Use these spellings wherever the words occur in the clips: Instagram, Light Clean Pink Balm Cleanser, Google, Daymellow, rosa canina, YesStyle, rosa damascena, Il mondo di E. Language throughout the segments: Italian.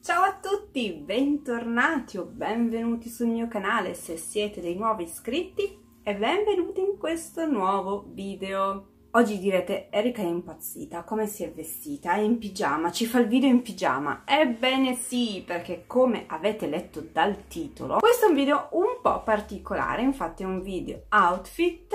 Ciao a tutti, bentornati o benvenuti sul mio canale se siete dei nuovi iscritti e benvenuti in questo nuovo video. Oggi direte: Erika è impazzita, come si è vestita? È in pigiama, ci fa il video in pigiama. Ebbene sì, perché come avete letto dal titolo, questo è un video un po' particolare, infatti è un video outfit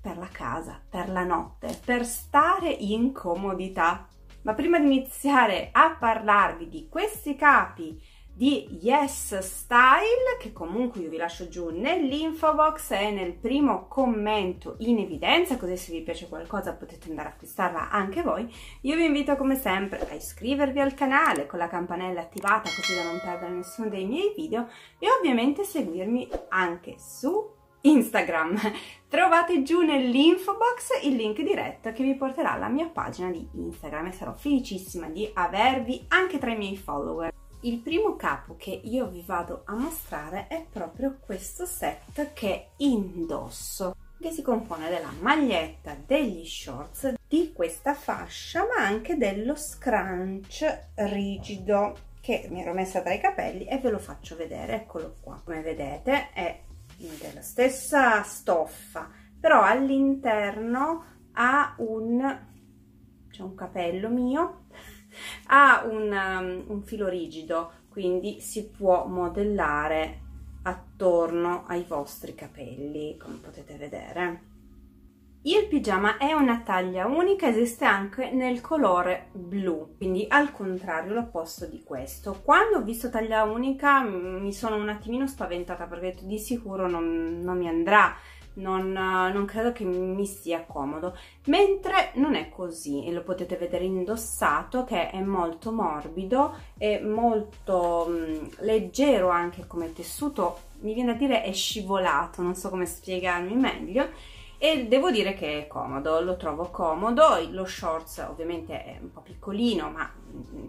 per la casa, per la notte, per stare in comodità. Ma prima di iniziare a parlarvi di questi capi di YesStyle, che comunque io vi lascio giù nell'info box e nel primo commento in evidenza, così se vi piace qualcosa potete andare a acquistarla anche voi, io vi invito come sempre a iscrivervi al canale con la campanella attivata così da non perdere nessuno dei miei video e ovviamente seguirmi anche su Instagram. Trovate giù nell'info box il link diretto che vi porterà alla mia pagina di Instagram e sarò felicissima di avervi anche tra i miei follower. Il primo capo che io vi vado a mostrare è proprio questo set che indosso, che si compone della maglietta, degli shorts, di questa fascia ma anche dello scrunch rigido che mi ero messa tra i capelli e ve lo faccio vedere. Eccolo qua, come vedete è della stessa stoffa, però all'interno ha c'è un capello mio, ha un filo rigido, quindi si può modellare attorno ai vostri capelli, come potete vedere. Il pigiama è una taglia unica, esiste anche nel colore blu, quindi al contrario l'opposto di questo. Quando ho visto taglia unica mi sono un attimino spaventata perché di sicuro non mi andrà, non credo che mi stia comodo, mentre non è così e lo potete vedere indossato che è molto morbido e molto leggero anche come tessuto, mi viene a dire è scivolato, non so come spiegarmi meglio. E devo dire che è comodo, lo trovo comodo. Lo shorts ovviamente è un po' piccolino, ma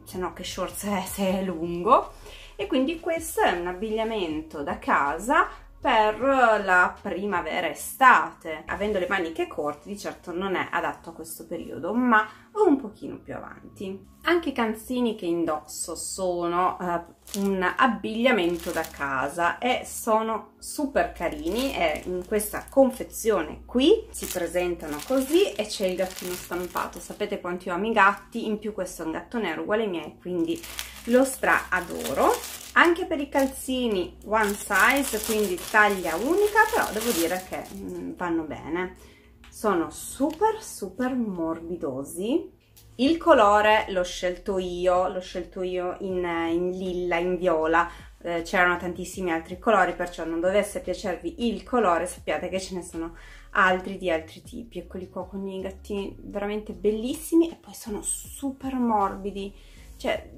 se no che shorts è se è lungo, e quindi questo è un abbigliamento da casa per la primavera estate. Avendo le maniche corte di certo non è adatto a questo periodo, ma un pochino più avanti. Anche i calzini che indosso sono un abbigliamento da casa e sono super carini. È in questa confezione qui, si presentano così e c'è il gattino stampato. Sapete quanto io amo i gatti, in più questo è un gatto nero uguale ai miei, quindi lo stra adoro. Anche per i calzini one size, quindi taglia unica, però devo dire che vanno bene. Sono super morbidosi. Il colore l'ho scelto io in lilla, in viola, c'erano tantissimi altri colori, perciò non dovesse piacervi il colore sappiate che ce ne sono altri di altri tipi. Eccoli qua con i gattini veramente bellissimi e poi sono super morbidi, cioè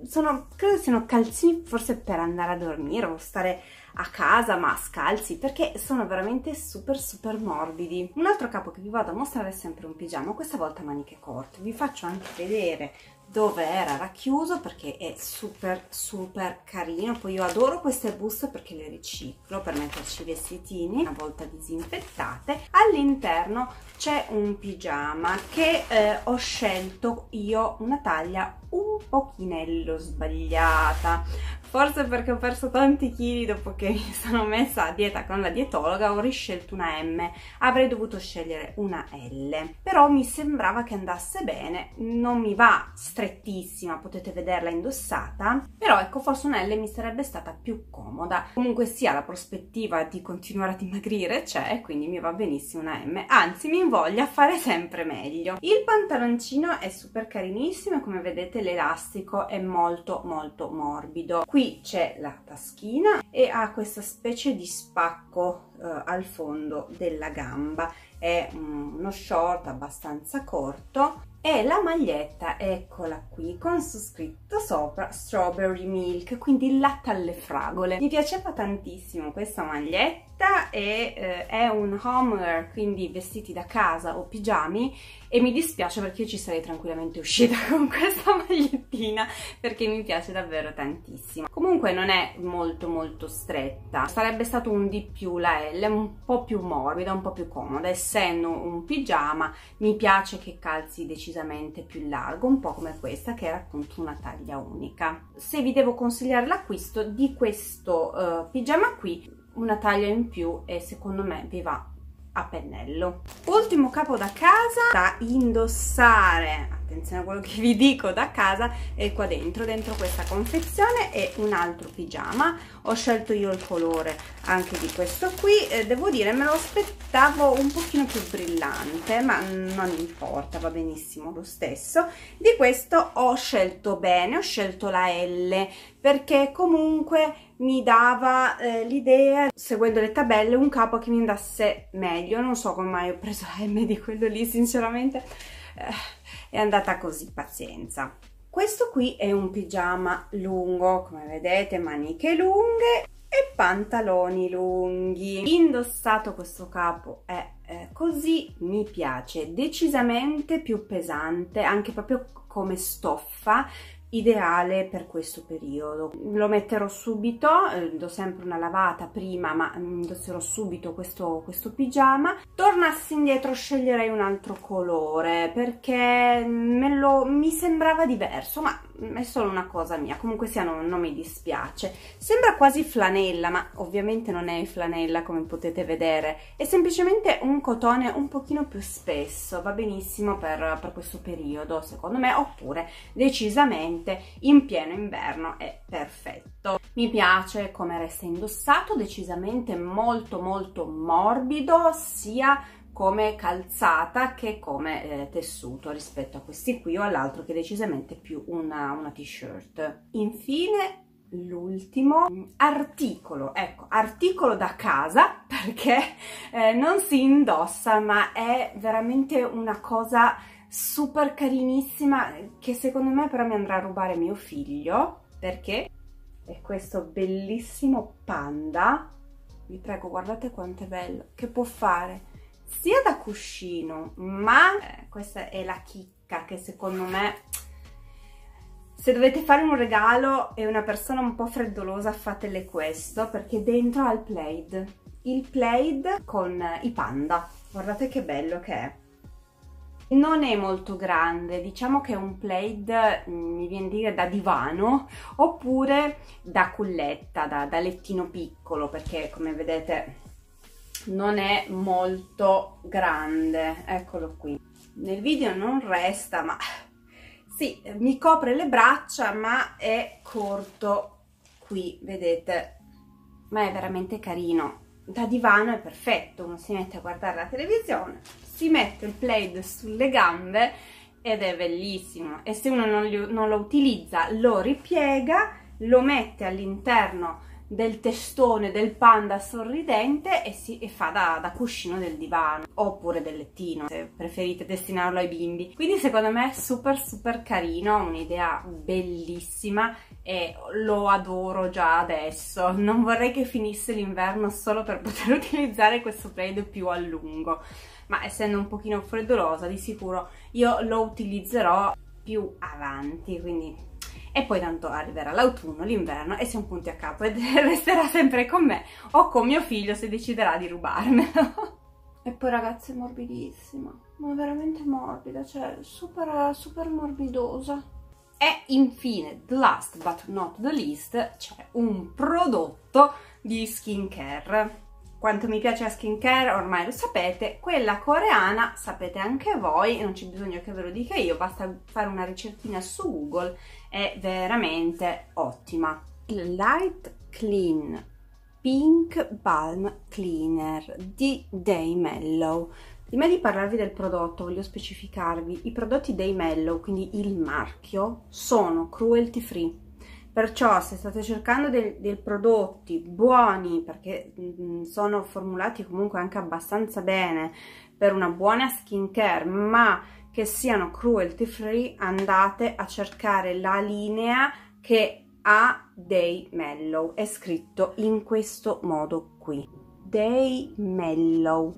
credo siano calzini forse per andare a dormire o stare a casa ma scalzi, perché sono veramente super morbidi. Un altro capo che vi vado a mostrare è sempre un pigiama, questa volta maniche corte. Vi faccio anche vedere dove era racchiuso perché è super carino. Poi io adoro queste buste perché le riciclo per metterci i vestitini una volta disinfettate. All'interno c'è un pigiama che ho scelto io una taglia un pochinello sbagliata, forse perché ho perso tanti chili dopo che mi sono messa a dieta con la dietologa. Ho riscelto una M, avrei dovuto scegliere una L, però mi sembrava che andasse bene. Non mi va strettissima, potete vederla indossata, però ecco, forse una L mi sarebbe stata più comoda. Comunque sia, la prospettiva di continuare a dimagrire c'è, quindi mi va benissimo una M, anzi mi invoglia a fare sempre meglio. Il pantaloncino è super carinissimo e come vedete l'elastico è molto morbido. Qui c'è la taschina e ha questa specie di spacco al fondo della gamba. È uno short abbastanza corto e la maglietta, eccola qui, con su scritto sopra Strawberry Milk, quindi latte alle fragole. Mi piaceva tantissimo questa maglietta e è un homeware, quindi vestiti da casa o pigiami, e mi dispiace perché io ci sarei tranquillamente uscita con questa magliettina perché mi piace davvero tantissimo. Comunque non è molto stretta, sarebbe stato un di più la pelle un po' più morbida, un po' più comoda. Essendo un pigiama mi piace che calzi decisamente più largo, un po' come questa che era appunto una taglia unica. Se vi devo consigliare l'acquisto di questo pigiama qui, una taglia in più e secondo me vi va a pennello. Ultimo capo da casa da indossare, attenzione a quello che vi dico, da casa è qua dentro questa confezione è un altro pigiama. Ho scelto io il colore anche di questo qui, devo dire me lo aspettavo un pochino più brillante, ma non importa, va benissimo lo stesso. Di questo ho scelto bene, ho scelto la L perché comunque mi dava l'idea, seguendo le tabelle, un capo che mi andasse meglio. Non so come mai ho preso la M di quello lì, sinceramente è andata così, pazienza. Questo qui è un pigiama lungo, come vedete, maniche lunghe e pantaloni lunghi. Indossato questo capo è così, mi piace, decisamente più pesante, anche proprio come stoffa, ideale per questo periodo. Lo metterò subito, do sempre una lavata prima, ma indosserò subito questo pigiama. Tornassi indietro sceglierei un altro colore perché mi sembrava diverso, ma è solo una cosa mia, comunque sia non mi dispiace. Sembra quasi flanella, ma ovviamente non è flanella come potete vedere, è semplicemente un cotone un pochino più spesso, va benissimo per questo periodo secondo me, oppure decisamente in pieno inverno è perfetto. Mi piace come resta indossato, decisamente molto molto morbido sia come calzata che come tessuto rispetto a questi qui o all'altro che è decisamente più una t-shirt. Infine l'ultimo articolo, ecco, articolo da casa perché non si indossa, ma è veramente una cosa super carinissima che secondo me però mi andrà a rubare mio figlio, perché è questo bellissimo panda, vi prego guardate quanto è bello, che può fare sia da cuscino, ma questa è la chicca che secondo me se dovete fare un regalo e una persona un po' freddolosa fatele questo, perché dentro ha il plaid con i panda, guardate che bello che è. Non è molto grande, diciamo che è un plaid, mi viene a dire, da divano oppure da culletta, da lettino piccolo, perché come vedete non è molto grande. Eccolo qui, nel video non resta, ma sì, mi copre le braccia, ma è corto qui, vedete, ma è veramente carino. Da divano è perfetto, uno si mette a guardare la televisione, si mette il plaid sulle gambe ed è bellissimo. E se uno non lo utilizza, lo ripiega, lo mette all'interno del testone del panda sorridente e fa da cuscino del divano oppure del lettino, se preferite destinarlo ai bimbi. Quindi secondo me è super super carino, un'idea bellissima e lo adoro già adesso. Non vorrei che finisse l'inverno solo per poter utilizzare questo plaid più a lungo, ma essendo un pochino freddolosa di sicuro io lo utilizzerò più avanti, quindi... E poi tanto arriverà l'autunno, l'inverno e siamo punti a capo ed resterà sempre con me o con mio figlio se deciderà di rubarmelo. E poi ragazzi è morbidissima, ma veramente morbida, cioè super super morbidosa. E infine, the last but not the least, c'è un prodotto di skincare. Quanto mi piace la skincare ormai lo sapete, quella coreana sapete anche voi, non c'è bisogno che ve lo dica io, basta fare una ricerchina su Google, è veramente ottima. Light Clean Pink Balm Cleanser di Daymellow. Prima di parlarvi del prodotto voglio specificarvi, i prodotti Daymellow, quindi il marchio, sono cruelty free. Perciò se state cercando dei prodotti buoni, perché sono formulati comunque anche abbastanza bene per una buona skincare, ma che siano cruelty free, andate a cercare la linea che ha Daymellow. È scritto in questo modo qui, Daymellow.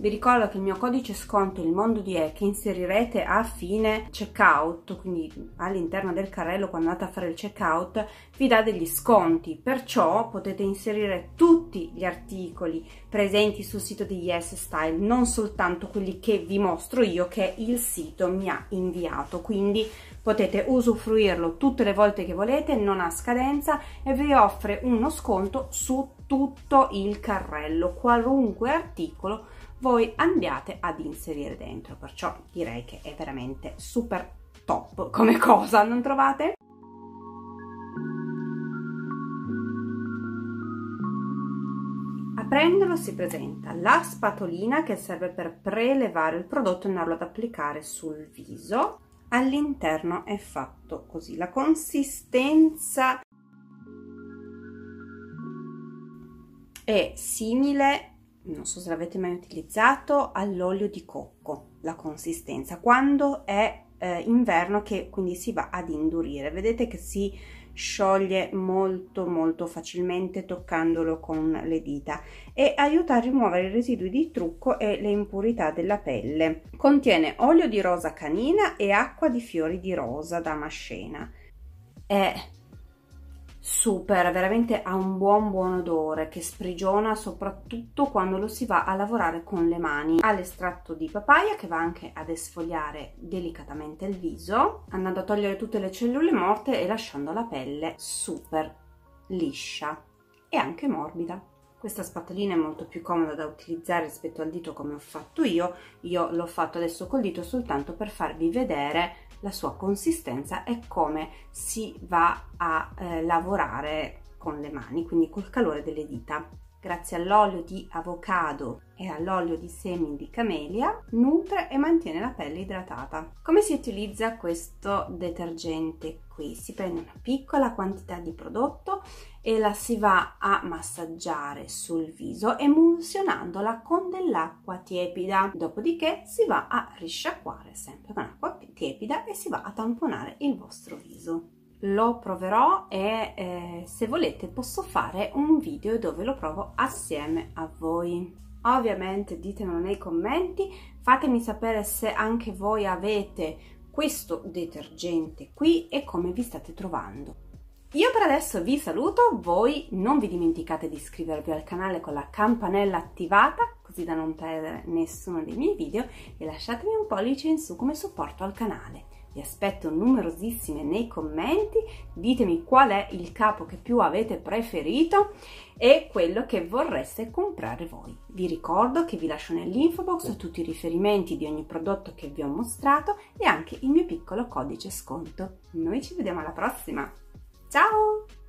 Vi ricordo che il mio codice sconto Il mondo di E, che inserirete a fine checkout, quindi all'interno del carrello quando andate a fare il checkout, vi dà degli sconti, perciò potete inserire tutti gli articoli presenti sul sito di YesStyle, non soltanto quelli che vi mostro io che il sito mi ha inviato, quindi potete usufruirlo tutte le volte che volete, non ha scadenza e vi offre uno sconto su tutto il carrello, qualunque articolo voi andiate ad inserire dentro, perciò direi che è veramente super top come cosa, non trovate? A prenderlo si presenta la spatolina che serve per prelevare il prodotto e andarlo ad applicare sul viso. All'interno è fatto così, la consistenza è simile, non so se l'avete mai utilizzato, all'olio di cocco, la consistenza quando è inverno, che quindi si va ad indurire, vedete che si scioglie molto facilmente toccandolo con le dita e aiuta a rimuovere i residui di trucco e le impurità della pelle. Contiene olio di rosa canina e acqua di fiori di rosa damascena. È super, veramente ha un buon odore che sprigiona soprattutto quando lo si va a lavorare con le mani. Ha l'estratto di papaya che va anche ad esfoliare delicatamente il viso, andando a togliere tutte le cellule morte e lasciando la pelle super liscia e anche morbida. Questa spatolina è molto più comoda da utilizzare rispetto al dito come ho fatto io l'ho fatto adesso col dito soltanto per farvi vedere la sua consistenza e come si va a lavorare con le mani, quindi col calore delle dita. Grazie all'olio di avocado e all'olio di semi di camelia nutre e mantiene la pelle idratata. Come si utilizza questo detergente qui? Si prende una piccola quantità di prodotto e la si va a massaggiare sul viso emulsionandola con dell'acqua tiepida, dopodiché si va a risciacquare sempre con acqua tiepida e si va a tamponare il vostro viso. Lo proverò e se volete posso fare un video dove lo provo assieme a voi. Ovviamente ditemelo nei commenti, fatemi sapere se anche voi avete questo detergente qui e come vi state trovando. Io per adesso vi saluto, voi non vi dimenticate di iscrivervi al canale con la campanella attivata così da non perdere nessuno dei miei video e lasciatemi un pollice in su come supporto al canale. Vi aspetto numerosissime nei commenti, ditemi qual è il capo che più avete preferito e quello che vorreste comprare voi. Vi ricordo che vi lascio nell'info box tutti i riferimenti di ogni prodotto che vi ho mostrato e anche il mio piccolo codice sconto. Noi ci vediamo alla prossima, ciao!